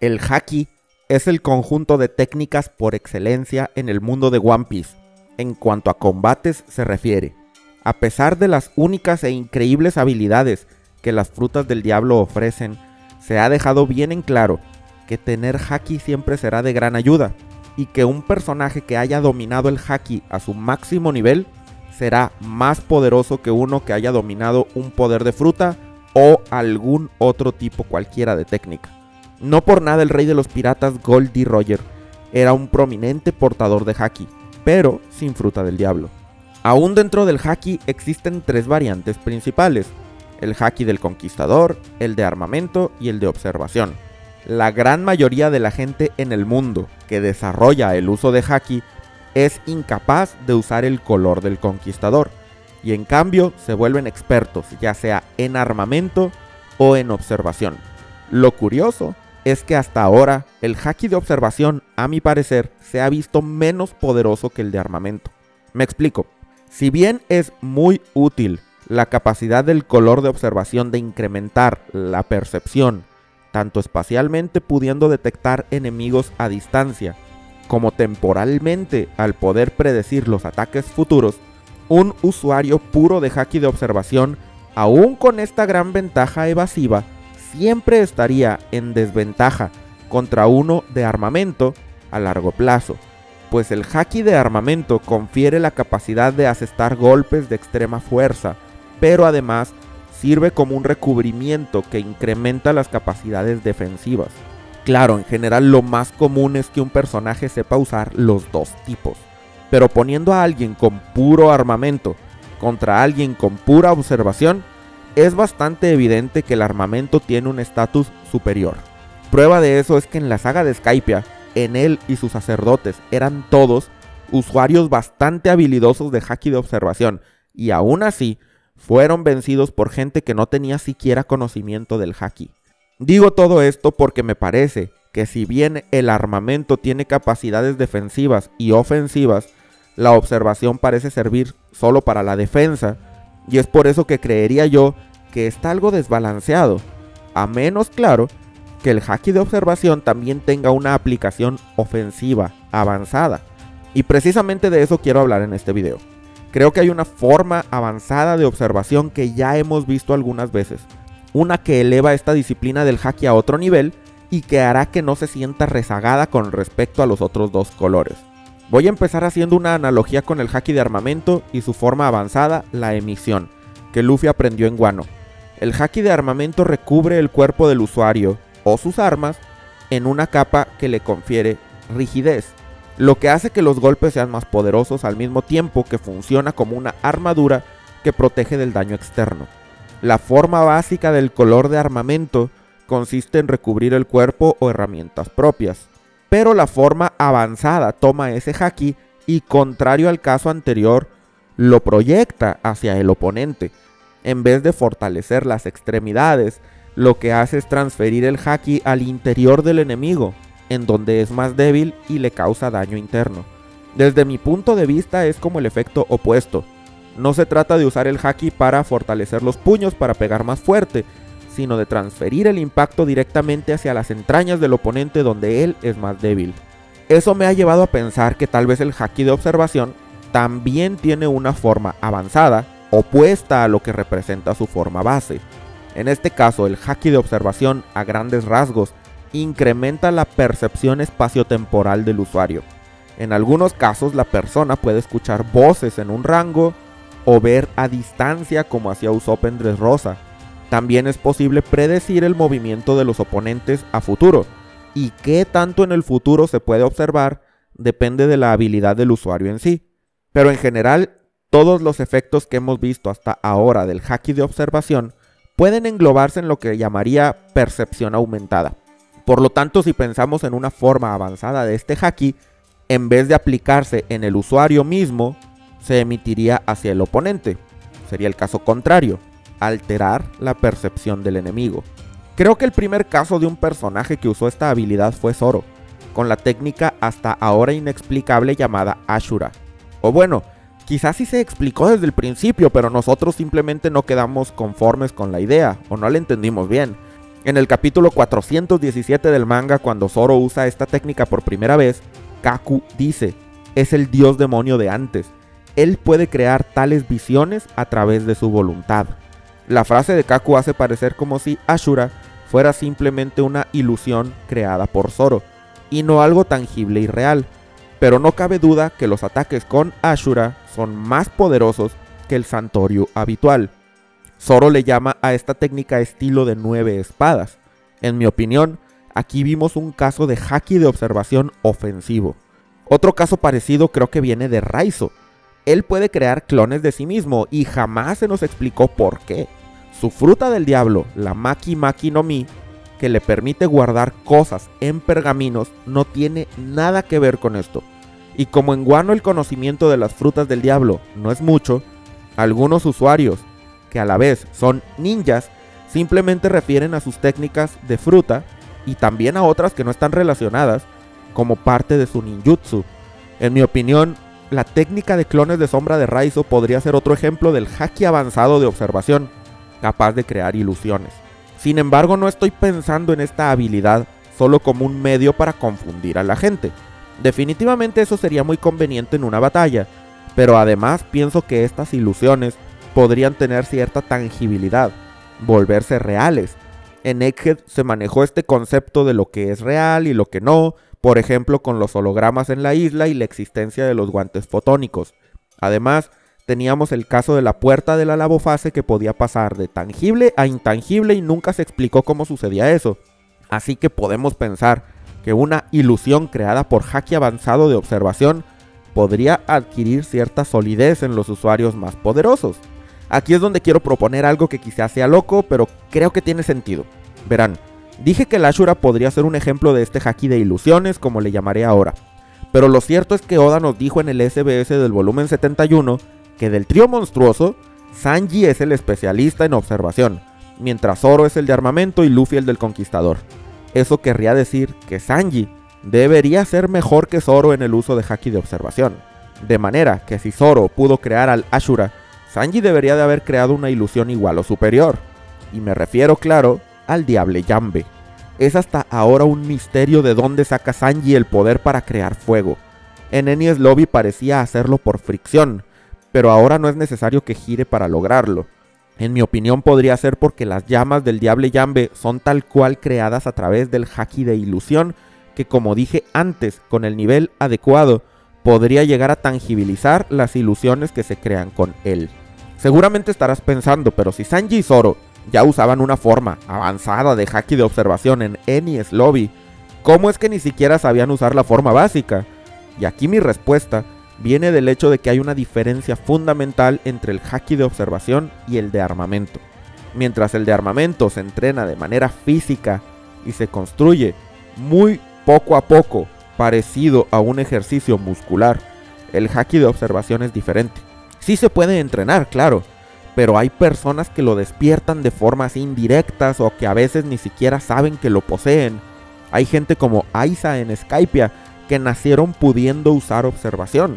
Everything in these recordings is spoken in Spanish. El haki es el conjunto de técnicas por excelencia en el mundo de One Piece, en cuanto a combates se refiere. A pesar de las únicas e increíbles habilidades que las frutas del diablo ofrecen, se ha dejado bien en claro que tener haki siempre será de gran ayuda, y que un personaje que haya dominado el haki a su máximo nivel será más poderoso que uno que haya dominado un poder de fruta o algún otro tipo cualquiera de técnica. No por nada el rey de los piratas Gold D. Roger era un prominente portador de haki, pero sin fruta del diablo. Aún dentro del haki existen tres variantes principales: el haki del conquistador, el de armamento y el de observación. La gran mayoría de la gente en el mundo que desarrolla el uso de haki es incapaz de usar el color del conquistador, y en cambio se vuelven expertos ya sea en armamento o en observación. Lo curioso es que hasta ahora el haki de observación, a mi parecer, se ha visto menos poderoso que el de armamento. Me explico. Si bien es muy útil la capacidad del color de observación de incrementar la percepción, tanto espacialmente pudiendo detectar enemigos a distancia, como temporalmente al poder predecir los ataques futuros, un usuario puro de haki de observación, aún con esta gran ventaja evasiva, siempre estaría en desventaja contra uno de armamento a largo plazo, pues el haki de armamento confiere la capacidad de asestar golpes de extrema fuerza, pero además sirve como un recubrimiento que incrementa las capacidades defensivas. Claro, en general lo más común es que un personaje sepa usar los dos tipos, pero poniendo a alguien con puro armamento contra alguien con pura observación, es bastante evidente que el armamento tiene un estatus superior. Prueba de eso es que en la saga de Skypiea, Enel y sus sacerdotes eran todos usuarios bastante habilidosos de haki de observación, y aún así fueron vencidos por gente que no tenía siquiera conocimiento del haki. Digo todo esto porque me parece que si bien el armamento tiene capacidades defensivas y ofensivas, la observación parece servir solo para la defensa, y es por eso que creería yo que está algo desbalanceado, a menos, claro, que el haki de observación también tenga una aplicación ofensiva avanzada, y precisamente de eso quiero hablar en este video. Creo que hay una forma avanzada de observación que ya hemos visto algunas veces, una que eleva esta disciplina del haki a otro nivel y que hará que no se sienta rezagada con respecto a los otros dos colores. Voy a empezar haciendo una analogía con el haki de armamento y su forma avanzada, la emisión, que Luffy aprendió en Wano. El haki de armamento recubre el cuerpo del usuario o sus armas en una capa que le confiere rigidez, lo que hace que los golpes sean más poderosos al mismo tiempo que funciona como una armadura que protege del daño externo. La forma básica del color de armamento consiste en recubrir el cuerpo o herramientas propias, pero la forma avanzada toma ese haki y, contrario al caso anterior, lo proyecta hacia el oponente. En vez de fortalecer las extremidades, lo que hace es transferir el haki al interior del enemigo, en donde es más débil y le causa daño interno. Desde mi punto de vista es como el efecto opuesto. No se trata de usar el haki para fortalecer los puños para pegar más fuerte, sino de transferir el impacto directamente hacia las entrañas del oponente donde él es más débil. Eso me ha llevado a pensar que tal vez el haki de observación también tiene una forma avanzada, opuesta a lo que representa su forma base. En este caso, el haki de observación, a grandes rasgos, incrementa la percepción espaciotemporal del usuario. En algunos casos, la persona puede escuchar voces en un rango o ver a distancia, como hacía Usopp en Dressrosa. También es posible predecir el movimiento de los oponentes a futuro, y qué tanto en el futuro se puede observar depende de la habilidad del usuario en sí. Pero en general, todos los efectos que hemos visto hasta ahora del haki de observación pueden englobarse en lo que llamaría percepción aumentada. Por lo tanto, si pensamos en una forma avanzada de este haki, en vez de aplicarse en el usuario mismo, se emitiría hacia el oponente. Sería el caso contrario, alterar la percepción del enemigo. Creo que el primer caso de un personaje que usó esta habilidad fue Zoro, con la técnica hasta ahora inexplicable llamada Asura. O bueno, quizás sí se explicó desde el principio, pero nosotros simplemente no quedamos conformes con la idea, o no la entendimos bien. En el capítulo 417 del manga, cuando Zoro usa esta técnica por primera vez, Kaku dice: es el dios demonio de antes, él puede crear tales visiones a través de su voluntad. La frase de Kaku hace parecer como si Asura fuera simplemente una ilusión creada por Zoro, y no algo tangible y real, pero no cabe duda que los ataques con Asura son más poderosos que el Santoryu habitual. Zoro le llama a esta técnica estilo de 9 espadas. En mi opinión, aquí vimos un caso de haki de observación ofensivo. Otro caso parecido creo que viene de Raizo. Él puede crear clones de sí mismo y jamás se nos explicó por qué. Su fruta del diablo, la Maki Maki no Mi, que le permite guardar cosas en pergaminos, no tiene nada que ver con esto. Y como en Wano el conocimiento de las frutas del diablo no es mucho, algunos usuarios, que a la vez son ninjas, simplemente refieren a sus técnicas de fruta y también a otras que no están relacionadas como parte de su ninjutsu. En mi opinión, la técnica de clones de sombra de Raizo podría ser otro ejemplo del haki avanzado de observación, capaz de crear ilusiones. Sin embargo, no estoy pensando en esta habilidad solo como un medio para confundir a la gente. Definitivamente eso sería muy conveniente en una batalla, pero además pienso que estas ilusiones podrían tener cierta tangibilidad, volverse reales. En Egghead se manejó este concepto de lo que es real y lo que no, por ejemplo con los hologramas en la isla y la existencia de los guantes fotónicos. Además, teníamos el caso de la puerta de la lavofase que podía pasar de tangible a intangible y nunca se explicó cómo sucedía eso. Así que podemos pensar que una ilusión creada por haki avanzado de observación podría adquirir cierta solidez en los usuarios más poderosos. Aquí es donde quiero proponer algo que quizás sea loco, pero creo que tiene sentido. Verán, dije que el Ashura podría ser un ejemplo de este haki de ilusiones, como le llamaré ahora. Pero lo cierto es que Oda nos dijo en el SBS del volumen 71, que del trío monstruoso, Sanji es el especialista en observación, mientras Zoro es el de armamento y Luffy el del conquistador. Eso querría decir que Sanji debería ser mejor que Zoro en el uso de haki de observación. De manera que si Zoro pudo crear al Ashura, Sanji debería de haber creado una ilusión igual o superior, y me refiero, claro, al Diable Yambe. Es hasta ahora un misterio de dónde saca Sanji el poder para crear fuego. En Enies Lobby parecía hacerlo por fricción, pero ahora no es necesario que gire para lograrlo. En mi opinión podría ser porque las llamas del Diable Yambe son tal cual creadas a través del haki de ilusión, que como dije antes, con el nivel adecuado, podría llegar a tangibilizar las ilusiones que se crean con él. Seguramente estarás pensando, pero si Sanji y Zoro ya usaban una forma avanzada de haki de observación en Enies Lobby, ¿cómo es que ni siquiera sabían usar la forma básica? Y aquí mi respuesta viene del hecho de que hay una diferencia fundamental entre el haki de observación y el de armamento. Mientras el de armamento se entrena de manera física y se construye muy poco a poco, parecido a un ejercicio muscular, el haki de observación es diferente. Sí se puede entrenar, claro, pero hay personas que lo despiertan de formas indirectas o que a veces ni siquiera saben que lo poseen. Hay gente como Aisa en Skypiea que nacieron pudiendo usar observación.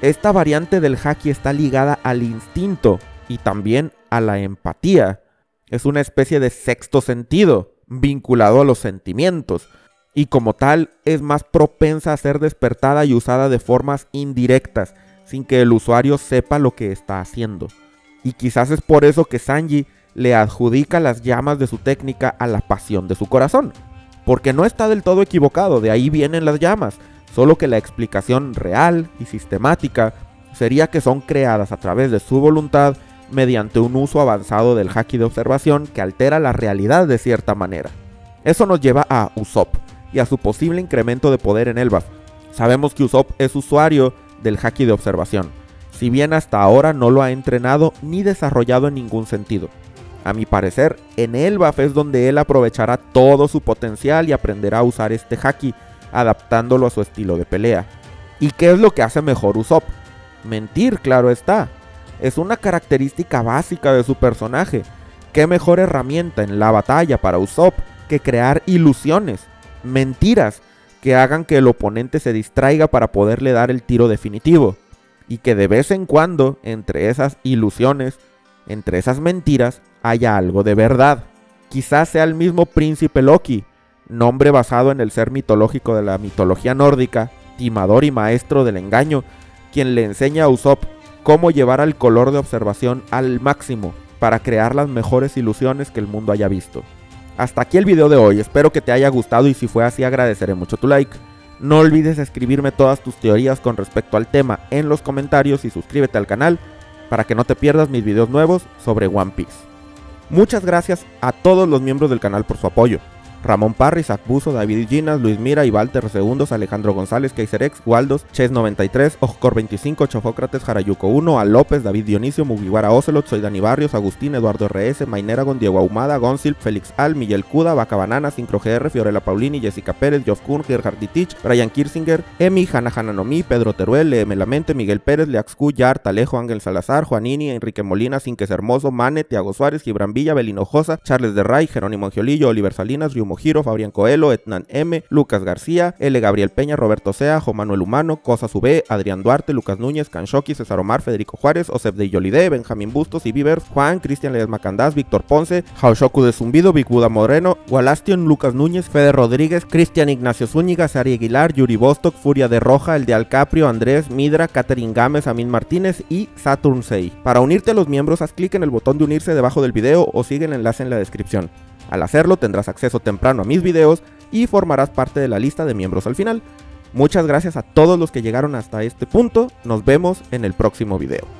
Esta variante del haki está ligada al instinto y también a la empatía. Es una especie de sexto sentido vinculado a los sentimientos y como tal es más propensa a ser despertada y usada de formas indirectas sin que el usuario sepa lo que está haciendo. Y quizás es por eso que Sanji le adjudica las llamas de su técnica a la pasión de su corazón. Porque no está del todo equivocado, de ahí vienen las llamas, solo que la explicación real y sistemática sería que son creadas a través de su voluntad mediante un uso avanzado del haki de observación que altera la realidad de cierta manera. Eso nos lleva a Usopp y a su posible incremento de poder en Elbaf. Sabemos que Usopp es usuario del haki de observación, si bien hasta ahora no lo ha entrenado ni desarrollado en ningún sentido. A mi parecer, en Elbaf es donde él aprovechará todo su potencial y aprenderá a usar este haki, adaptándolo a su estilo de pelea. ¿Y qué es lo que hace mejor Usopp? Mentir, claro está. Es una característica básica de su personaje. ¿Qué mejor herramienta en la batalla para Usopp que crear ilusiones, mentiras, que hagan que el oponente se distraiga para poderle dar el tiro definitivo? Y que de vez en cuando, entre esas ilusiones, entre esas mentiras, haya algo de verdad. Quizás sea el mismo príncipe Loki, nombre basado en el ser mitológico de la mitología nórdica, timador y maestro del engaño, quien le enseña a Usopp cómo llevar al color de observación al máximo para crear las mejores ilusiones que el mundo haya visto. Hasta aquí el video de hoy, espero que te haya gustado y si fue así agradeceré mucho tu like. No olvides escribirme todas tus teorías con respecto al tema en los comentarios y suscríbete al canal para que no te pierdas mis videos nuevos sobre One Piece. Muchas gracias a todos los miembros del canal por su apoyo. Ramón Parris, Isaac Buzo, David Ginas, Luis Mira, Ibalter Segundos, Alejandro González, Kaiserex, Waldos, Ches93, Ojcor25, Chofócrates, Jarayuco1, Al López, David Dionisio, Mugiwara Ocelot, Soy Dani Barrios, Agustín, Eduardo RS, Maineragon, Diego Ahumada, Gonsil, Félix Al, Miguel Cuda, Vaca Banana, SincroGR, Fiorella Paulini, Jessica Pérez, Jof Kun, Gerhard Ditich, Brian Kirsinger, Emi, Hanahana Nomi, Pedro Teruel, M. Lamente, Miguel Pérez, Leaxcu, Yar, Talejo, Ángel Salazar, Juanini, Enrique Molina, Cinques Hermoso, Mane, Tiago Suárez, Gibran Villa, Belino Josa, Charles de Ray, Jerónimo Angiolillo, Oliver Salinas, Riu Mojiro, Fabrián Coelho, Etnan M, Lucas García, L. Gabriel Peña, Roberto Sea, Jo Manuel Humano, Cosas V, Adrián Duarte, Lucas Núñez, Canshoki, César Omar, Federico Juárez, Osef de Yolide, Benjamín Bustos y Vivers, Juan, Cristian Ledesma Candás, Víctor Ponce, Haushoku de Zumbido, Big Buda Moreno, Walastion, Lucas Núñez, Fede Rodríguez, Cristian Ignacio Zúñiga, Sari Aguilar, Yuri Bostock, Furia de Roja, El de Alcaprio, Andrés, Midra, Catherine Gámez, Amin Martínez y Saturn 6. Para unirte a los miembros, haz clic en el botón de unirse debajo del video o sigue el enlace en la descripción. Al hacerlo tendrás acceso temprano a mis videos y formarás parte de la lista de miembros al final. Muchas gracias a todos los que llegaron hasta este punto, nos vemos en el próximo video.